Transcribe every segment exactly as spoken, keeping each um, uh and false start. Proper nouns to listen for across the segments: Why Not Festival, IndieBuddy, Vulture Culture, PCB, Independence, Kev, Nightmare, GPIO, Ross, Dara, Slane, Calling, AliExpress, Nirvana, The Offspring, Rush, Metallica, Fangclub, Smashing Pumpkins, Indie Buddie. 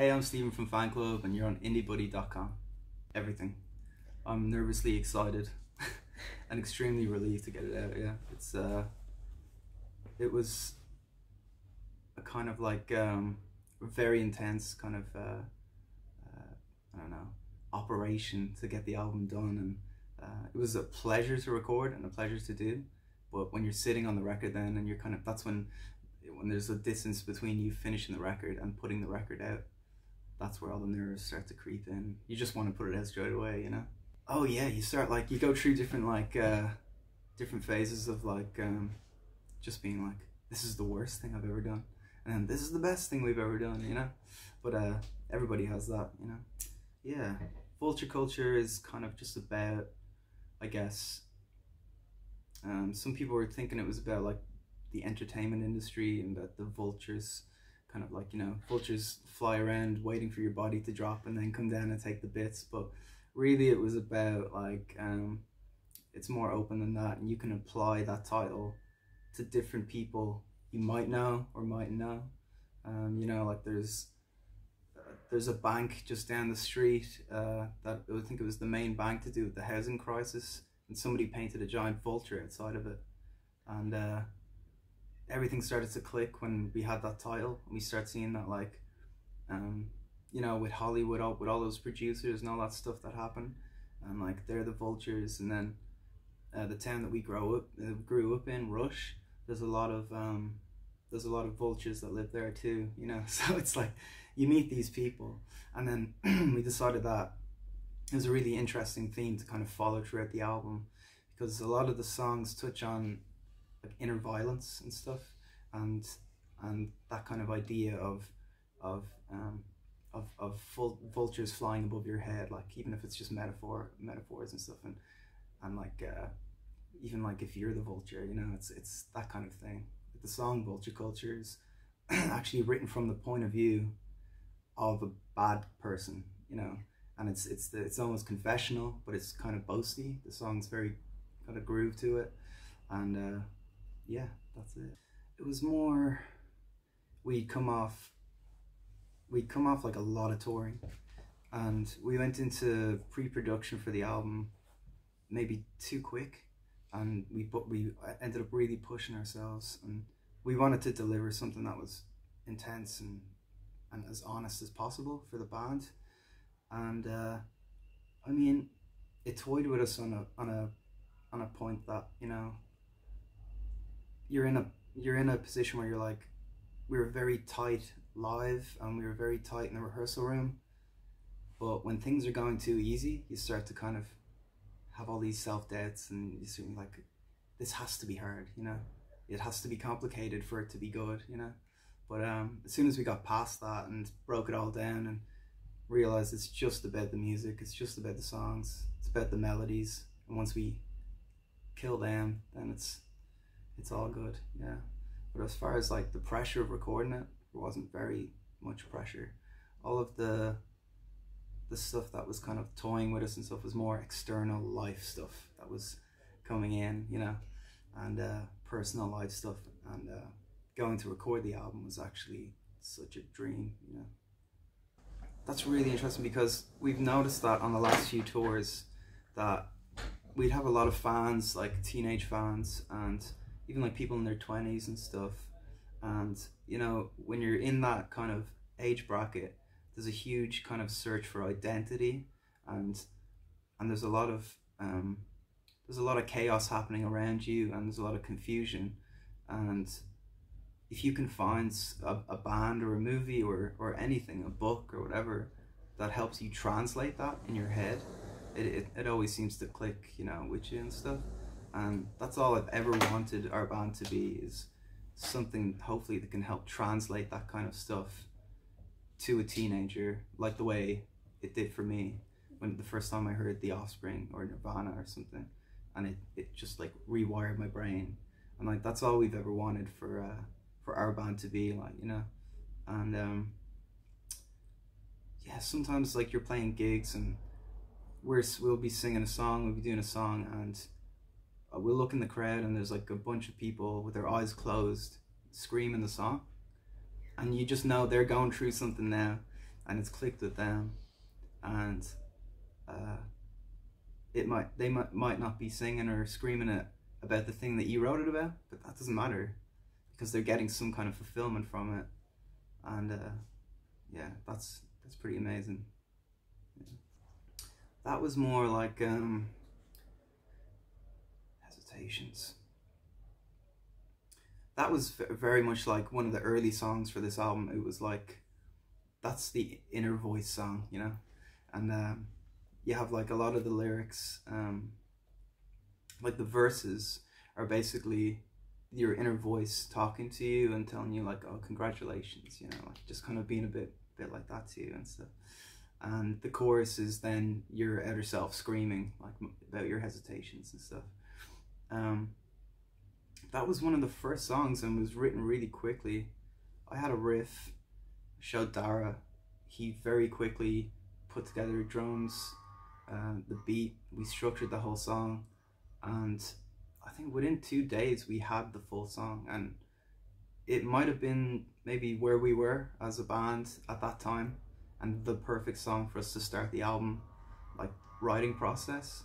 Hey, I'm Stephen from Fan Club and you're on Indie Buddy dot com. Everything. I'm nervously excited and extremely relieved to get it out, yeah. It's, uh, it was a kind of like, um, very intense kind of, uh, uh, I don't know, operation to get the album done, and uh, it was a pleasure to record and a pleasure to do, but when you're sitting on the record then and you're kind of, that's when, when there's a distance between you finishing the record and putting the record out, that's where all the nerves start to creep in. You just want to put it out straight away, you know? Oh yeah, you start like, you go through different like, uh, different phases of like, um, just being like, this is the worst thing I've ever done. And then this is the best thing we've ever done, you know? But uh, everybody has that, you know? Yeah. Vulture Culture is kind of just about, I guess, um, some people were thinking it was about like the entertainment industry and about the vultures. Kind of like, you know, vultures fly around waiting for your body to drop and then come down and take the bits, but really it was about like, um, it's more open than that, and you can apply that title to different people you might know or mightn't know. Um, you know, like there's uh, there's a bank just down the street, uh, that I think it was the main bank to do with the housing crisis, and somebody painted a giant vulture outside of it, and uh, everything started to click when we had that title, and we start seeing that like, um, you know, with Hollywood, all, with all those producers and all that stuff that happened, and like they're the vultures. And then uh, the town that we grow up, uh, grew up in, Rush, there's a lot of um, there's a lot of vultures that live there too, you know. So it's like you meet these people, and then we decided that it was a really interesting theme to kind of follow throughout the album, because a lot of the songs touch on like inner violence and stuff, and and that kind of idea of of um, of of full vultures flying above your head, like even if it's just metaphor metaphors and stuff, and and like uh, even like if you're the vulture, you know, it's it's that kind of thing. Like the song Vulture Culture is actually written from the point of view of a bad person, you know, and it's it's the, it's almost confessional, but it's kind of boasty. The song's very got a groove to it, and. Uh, Yeah, that's it. It was more, we'd come off, we'd come off like a lot of touring, and we went into pre-production for the album maybe too quick, and we but we ended up really pushing ourselves, and we wanted to deliver something that was intense and, and as honest as possible for the band. And uh, I mean, it toyed with us on a, on a, on a point that, you know, you're in a you're in a position where you're like, we were very tight live and we were very tight in the rehearsal room, but when things are going too easy, you start to kind of have all these self-doubts, and you seem like this has to be hard, you know, it has to be complicated for it to be good, you know. But um as soon as we got past that and broke it all down and realized it's just about the music, it's just about the songs, it's about the melodies, and once we kill them, then it's It's all good, yeah. But as far as like the pressure of recording it, there wasn't very much pressure. All of the the stuff that was kind of toying with us and stuff was more external life stuff that was coming in, you know, and uh, personal life stuff. And uh, going to record the album was actually such a dream, you know. That's really interesting, because we've noticed that on the last few tours that we'd have a lot of fans, like teenage fans, and even like people in their twenties and stuff. And you know, when you're in that kind of age bracket, there's a huge kind of search for identity, and and there's a lot of um, there's a lot of chaos happening around you, and there's a lot of confusion. And if you can find a, a band or a movie or or anything, a book or whatever, that helps you translate that in your head, it it, it always seems to click, you know, with you and stuff. And that's all I've ever wanted our band to be, is something hopefully that can help translate that kind of stuff to a teenager, like the way it did for me when the first time I heard The Offspring or Nirvana or something, and it, it just like rewired my brain. And like that's all we've ever wanted for uh, for our band to be like, you know. And um, yeah, sometimes like you're playing gigs and we're we'll be singing a song, we'll be doing a song, and we'll look in the crowd and there's like a bunch of people with their eyes closed screaming the song, and you just know they're going through something now, and it's clicked with them, and uh, it might they might might not be singing or screaming it about the thing that you wrote it about, but that doesn't matter because they're getting some kind of fulfillment from it, and uh, yeah, that's that's pretty amazing. Yeah. That was more like um, Hesitations. That was very much like one of the early songs for this album. It was like, that's the inner voice song, you know? And um, you have like a lot of the lyrics, um, like the verses are basically your inner voice talking to you and telling you like, oh, congratulations, you know, like just kind of being a bit, bit like that to you and stuff. And the chorus is then your outer self screaming like about your hesitations and stuff. Um, That was one of the first songs and was written really quickly. I had a riff, showed Dara. He very quickly put together drums, uh, the beat. We structured the whole song, and I think within two days we had the full song. And it might have been maybe where we were as a band at that time, and the perfect song for us to start the album, like writing process,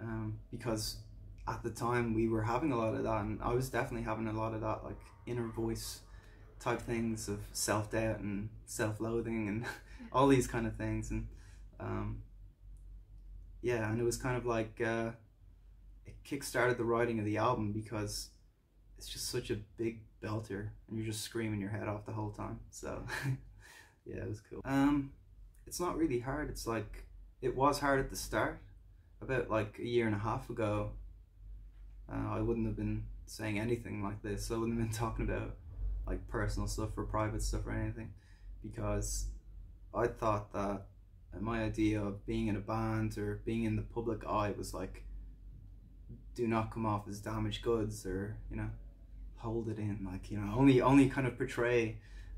um, because at the time we were having a lot of that, and I was definitely having a lot of that, like inner voice type things of self-doubt and self-loathing and all these kind of things. And um, yeah, and it was kind of like uh, it kick-started the writing of the album because it's just such a big belter and you're just screaming your head off the whole time, so yeah, it was cool. Um, it's not really hard. It's like, it was hard at the start. About like a year and a half ago, Uh, I wouldn't have been saying anything like this. I wouldn't have been talking about like personal stuff or private stuff or anything, because I thought that my idea of being in a band or being in the public eye was like, do not come off as damaged goods, or, you know, hold it in, like, you know, only only kind of portray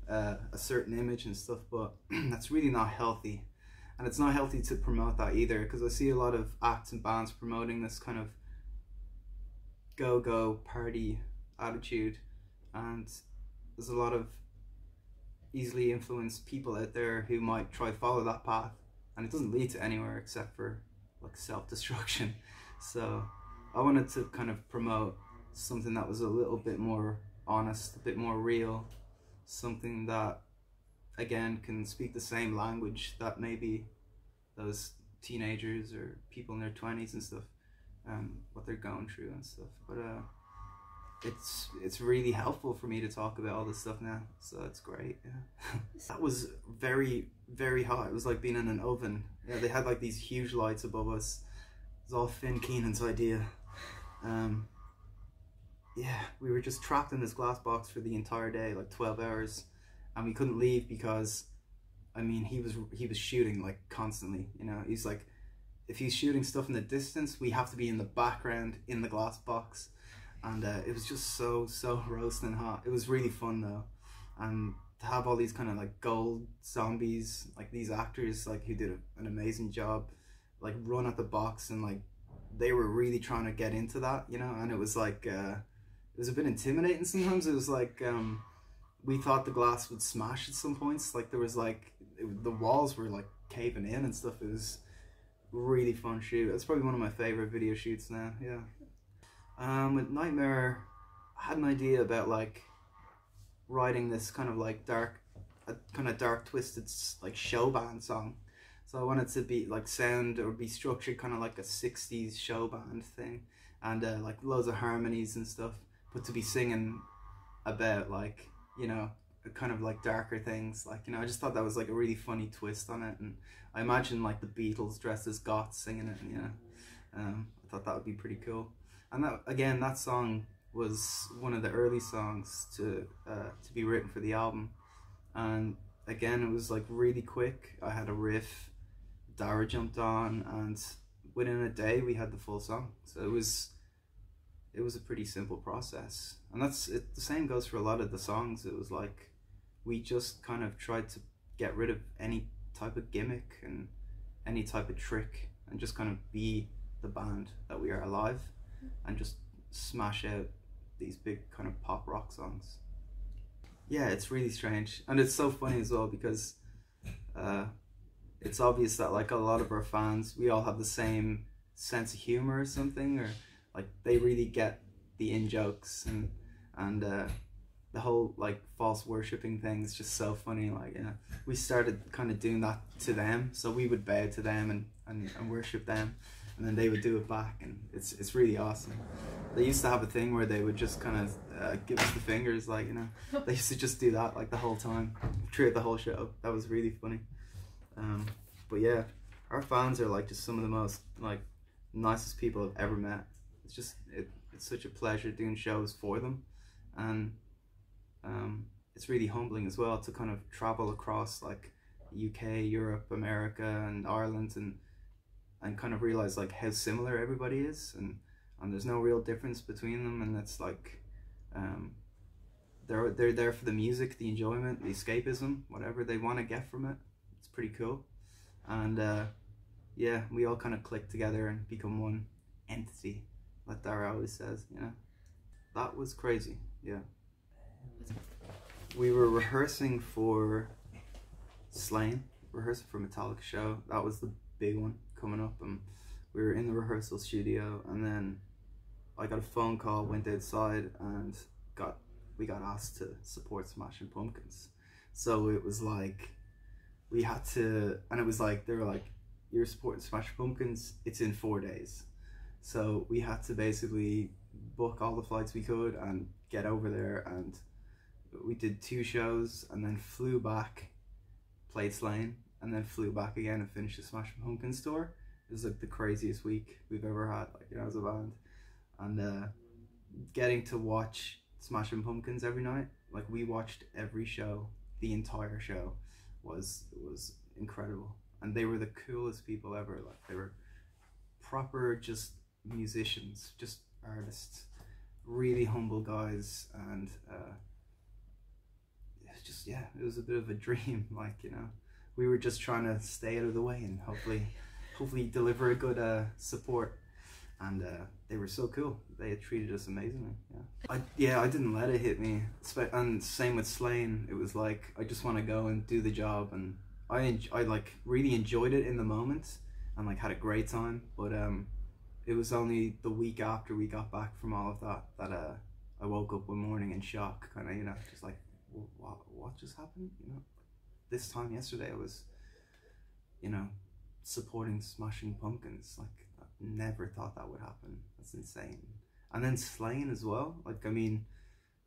uh, a certain image and stuff. But that's really not healthy, and it's not healthy to promote that either, because I see a lot of acts and bands promoting this kind of go go party attitude, and there's a lot of easily influenced people out there who might try to follow that path, and it doesn't lead to anywhere except for like self-destruction. So I wanted to kind of promote something that was a little bit more honest, a bit more real, something that again can speak the same language that maybe those teenagers or people in their twenties and stuff, Um, what they're going through and stuff. But uh, it's it's really helpful for me to talk about all this stuff now, so it's great. Yeah. That was very, very hot. It was like being in an oven. Yeah, they had like these huge lights above us. It was all Finn Keenan's idea. Um, yeah, we were just trapped in this glass box for the entire day, like twelve hours, and we couldn't leave because, I mean, he was he was shooting like constantly. You know, he's like, if he's shooting stuff in the distance, we have to be in the background in the glass box. And uh, it was just so, so roasting hot. It was really fun though. And to have all these kind of like gold zombies, like these actors like who did a, an amazing job, like run at the box, and like they were really trying to get into that, you know? And it was like, uh, it was a bit intimidating sometimes. It was like, um, we thought the glass would smash at some points. Like there was like, it, the walls were like caving in and stuff. It was really fun shoot. It's probably one of my favorite video shoots now. Yeah. Um, with Nightmare, I had an idea about like writing this kind of like dark, a kind of dark twisted like show band song. So I wanted to be like sound or be structured kind of like a sixties show band thing, and uh, like loads of harmonies and stuff, but to be singing about like, you know, kind of like darker things, like, you know, I just thought that was like a really funny twist on it. And I imagine like the Beatles dressed as goths singing it, you know. um, I thought that would be pretty cool. And that, again, that song was one of the early songs to uh, to be written for the album, and again it was like really quick. I had a riff, Dara jumped on, and within a day we had the full song. So it was it was a pretty simple process, and that's it. The same goes for a lot of the songs. It was like we just kind of tried to get rid of any type of gimmick and any type of trick, and just kind of be the band that we are alive, and just smash out these big kind of pop rock songs. Yeah, it's really strange, and it's so funny as well, because uh, it's obvious that like a lot of our fans, we all have the same sense of humor or something, or like they really get the in-jokes and and uh, the whole like false worshipping thing is just so funny. Like, you know, we started kind of doing that to them, so we would bow to them and, and, and worship them, and then they would do it back, and it's it's really awesome. They used to have a thing where they would just kind of uh, give us the fingers, like, you know, they used to just do that like the whole time throughout the whole show. That was really funny. Um, but yeah, our fans are like just some of the most like nicest people I've ever met. It's just it, it's such a pleasure doing shows for them, and um, it's really humbling as well to kind of travel across like U K, Europe, America, and Ireland, and and kind of realize like how similar everybody is, and and there's no real difference between them, and it's like um, they're they're there for the music, the enjoyment, the escapism, whatever they want to get from it. It's pretty cool, and uh, yeah, we all kind of click together and become one entity, like Dara always says. You know, that was crazy. Yeah, we were rehearsing for Slane, rehearsing for Metallica show. That was the big one coming up, and we were in the rehearsal studio, and then I got a phone call, went outside, and got we got asked to support Smashing Pumpkins. So it was like we had to, and it was like they were like, "You're supporting Smashing Pumpkins. It's in four days." So we had to basically book all the flights we could and get over there, and we did two shows, and then flew back, played Slane, and then flew back again and finished the Smashing Pumpkins tour. It was like the craziest week we've ever had, like, you know, as a band, and uh, getting to watch Smashing Pumpkins every night, like we watched every show, the entire show, was was incredible, and they were the coolest people ever. Like, they were proper just musicians, just artists, really humble guys, and uh, it was just, yeah, it was a bit of a dream, like, you know, we were just trying to stay out of the way and hopefully. hopefully deliver a good uh, support, and uh, they were so cool. They had treated us amazingly. Yeah, I, yeah, I didn't let it hit me. And same with Slane. It was like I just want to go and do the job, and I en I like really enjoyed it in the moment, and like had a great time. But um, it was only the week after we got back from all of that that uh, I woke up one morning in shock, kind of, you know, just like what what just happened? You know, this time yesterday I was, you know, supporting Smashing Pumpkins. Like, I never thought that would happen. That's insane. And then Slane as well. Like, I mean,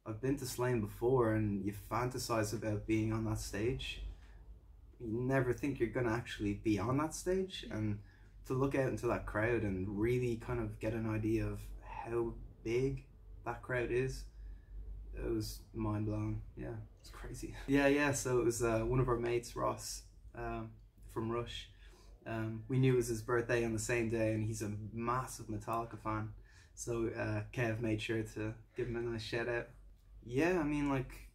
I've been to Slane before, and you fantasize about being on that stage. You never think you're gonna actually be on that stage, and to look out into that crowd and really kind of get an idea of how big that crowd is, it was mind blowing. Yeah, it's crazy. Yeah, yeah. So it was uh, one of our mates, Ross, um, from Rush. Um, we knew it was his birthday on the same day, and he's a massive Metallica fan, so uh, Kev made sure to give him a nice shout out. Yeah, I mean, like,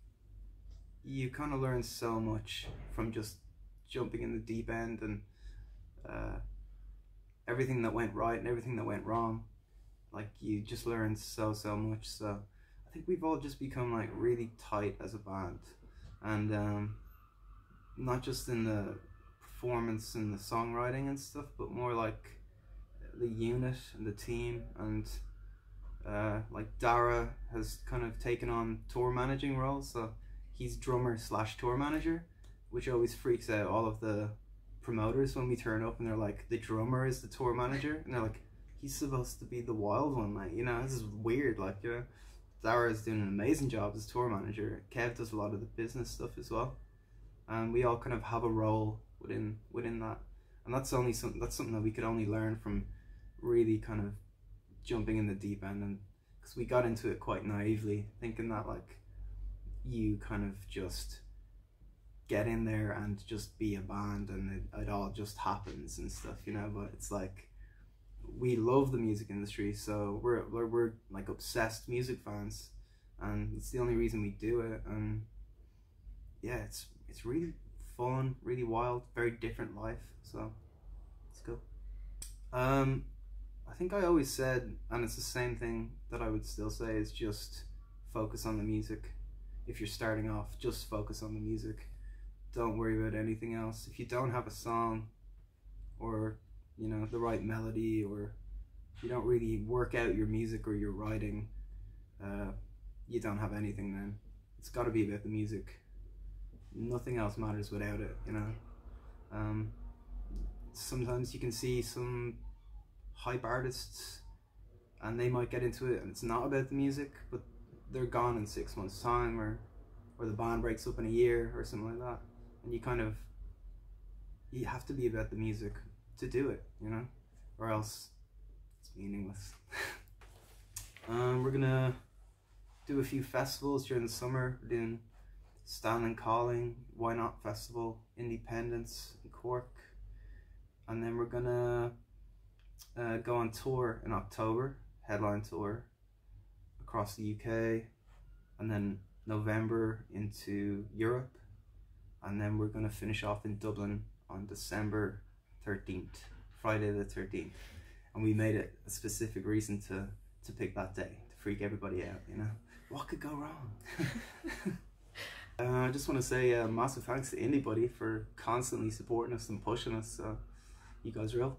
you kind of learn so much from just jumping in the deep end, and uh, everything that went right and everything that went wrong, like, you just learn so, so much. So I think we've all just become like really tight as a band, and um, not just in the performance and the songwriting and stuff, but more like the unit and the team, and uh, like Dara has kind of taken on tour managing roles, so he's drummer slash tour manager, which always freaks out all of the promoters when we turn up and they're like, the drummer is the tour manager, and they're like, he's supposed to be the wild one, like, you know, this is weird, like, you know. Dara is doing an amazing job as tour manager. Kev does a lot of the business stuff as well, and we all kind of have a role within within that, and that's only something that's something that we could only learn from really kind of jumping in the deep end, and because we got into it quite naively, thinking that like you kind of just get in there and just be a band and it, it all just happens and stuff, you know. But it's like we love the music industry, so we're we're, we're like obsessed music fans, and it's the only reason we do it. And yeah, it's it's really fun, really wild, very different life, so it's cool. Um, I think I always said, and it's the same thing that I would still say, is just focus on the music. If you're starting off, just focus on the music. don't worry about anything else. If you don't have a song or, you know, the right melody, or you don't really work out your music or your writing, uh, you don't have anything then. It's got to be about the music. Nothing else matters without it, you know. Um, sometimes you can see some hype artists and they might get into it and it's not about the music, but they're gone in six months time, or or the band breaks up in a year or something like that, and you kind of, you have to be about the music to do it, you know, or else it's meaningless. Um, we're gonna do a few festivals during the summer. We're doing Stan and Calling, Why Not Festival, Independence in Cork, and then we're gonna uh, go on tour in October, headline tour across the U K, and then November into Europe, and then we're going to finish off in Dublin on December thirteenth, Friday the thirteenth, and we made it a specific reason to to pick that day to freak everybody out, you know, what could go wrong. uh, I just want to say uh, massive thanks to IndieBuddy for constantly supporting us and pushing us. Uh, you guys are real